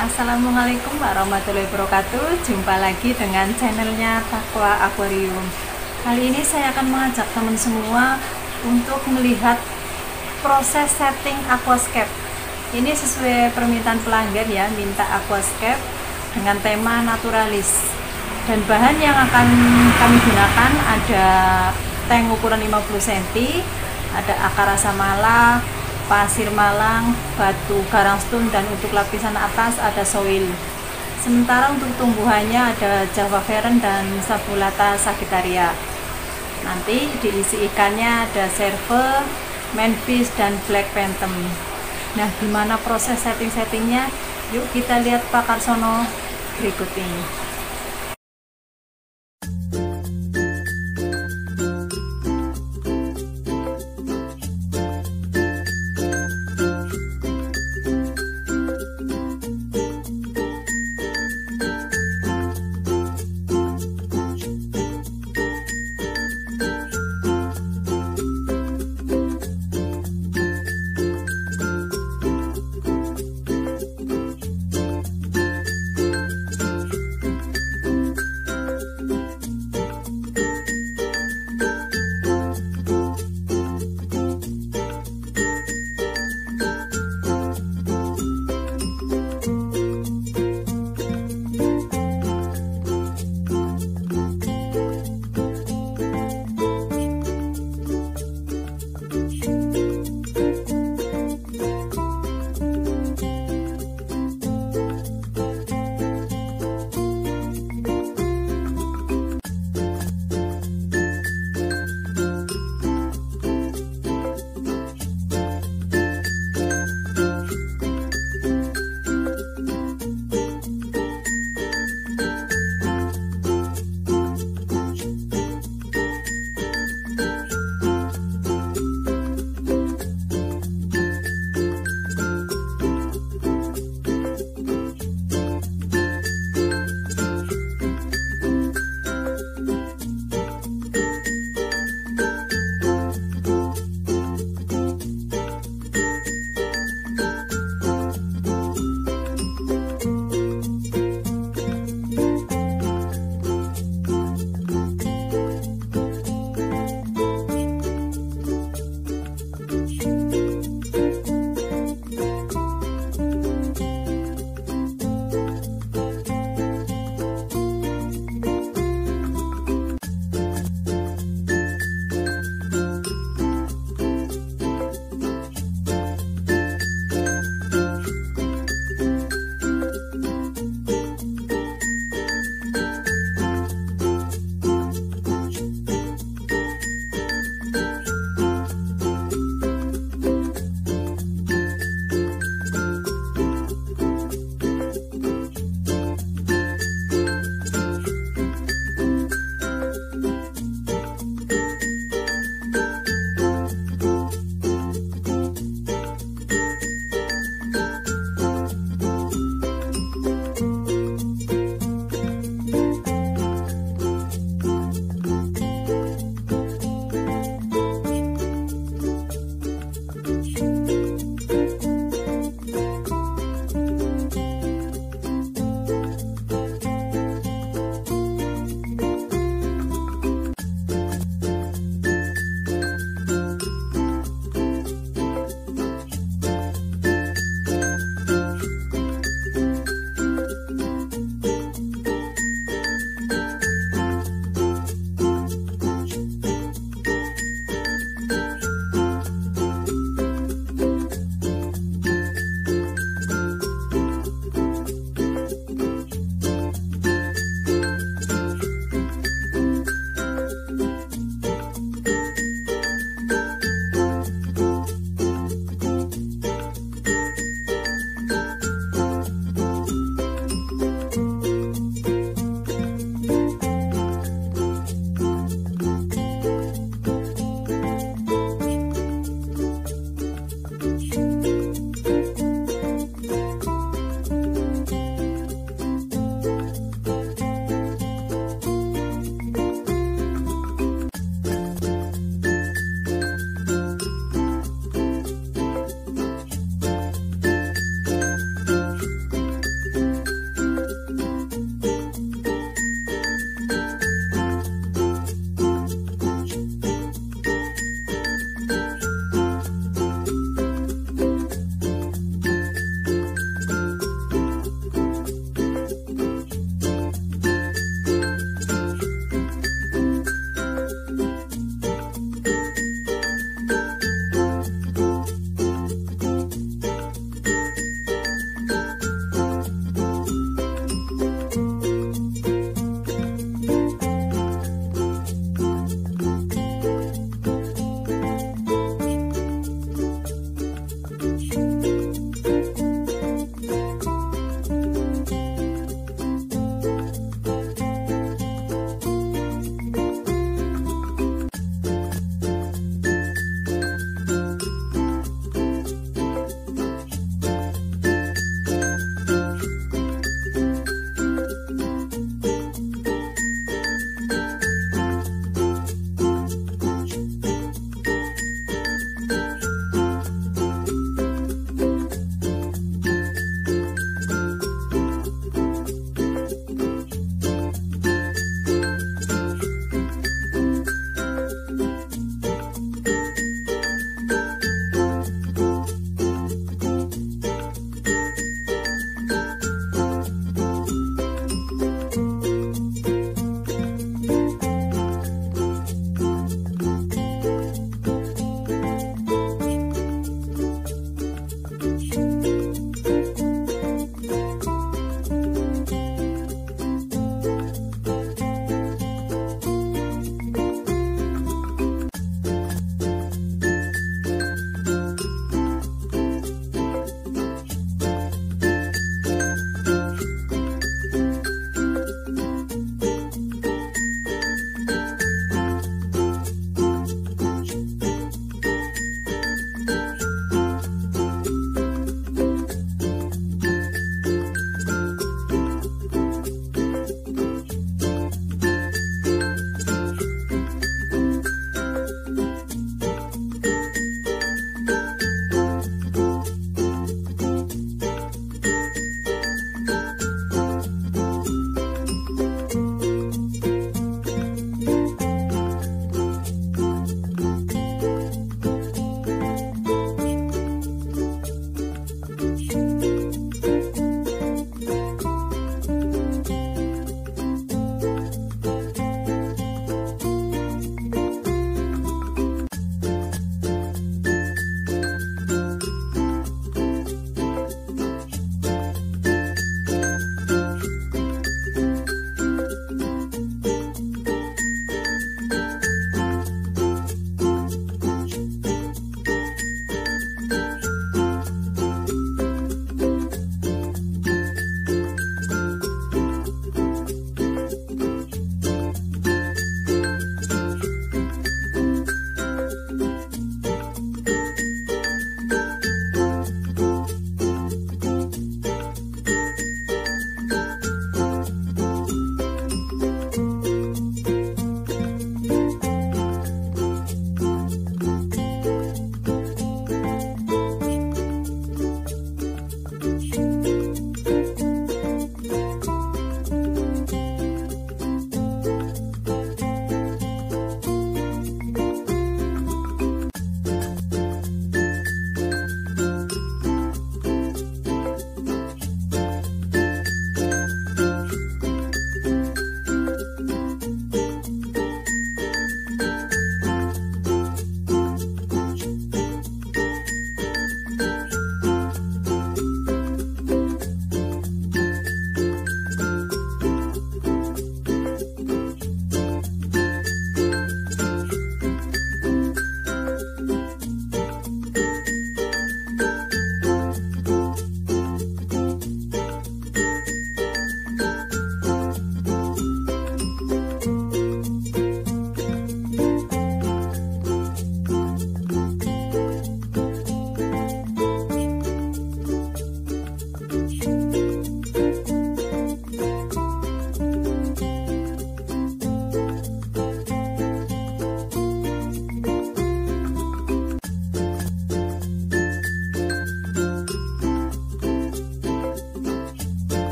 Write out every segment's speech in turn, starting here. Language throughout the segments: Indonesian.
Assalamualaikum warahmatullahi wabarakatuh. Jumpa lagi dengan channelnya Takwa Aquarium. Kali ini saya akan mengajak teman semua untuk melihat proses setting aquascape. Ini sesuai permintaan pelanggan ya, minta aquascape dengan tema naturalis. Dan bahan yang akan kami gunakan ada tank ukuran 50 cm, ada akar rasamala, pasir malang, batu garangstone, dan untuk lapisan atas ada soil. Sementara untuk tumbuhannya ada Java Fern dan sabulata Sagitaria. Nanti diisi ikannya ada serve, manfish, dan black phantom. Nah, gimana proses setting-settingnya? Yuk kita lihat Pak Karsono berikut ini.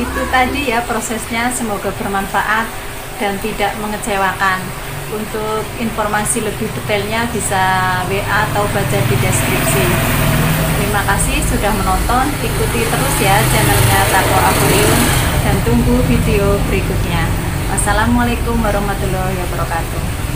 itu tadi ya prosesnya, semoga bermanfaat dan tidak mengecewakan. Untuk informasi lebih detailnya bisa WA atau baca di deskripsi. Terima kasih sudah menonton, ikuti terus ya channelnya Takwa Aquarium dan tunggu video berikutnya. Wassalamualaikum warahmatullahi wabarakatuh.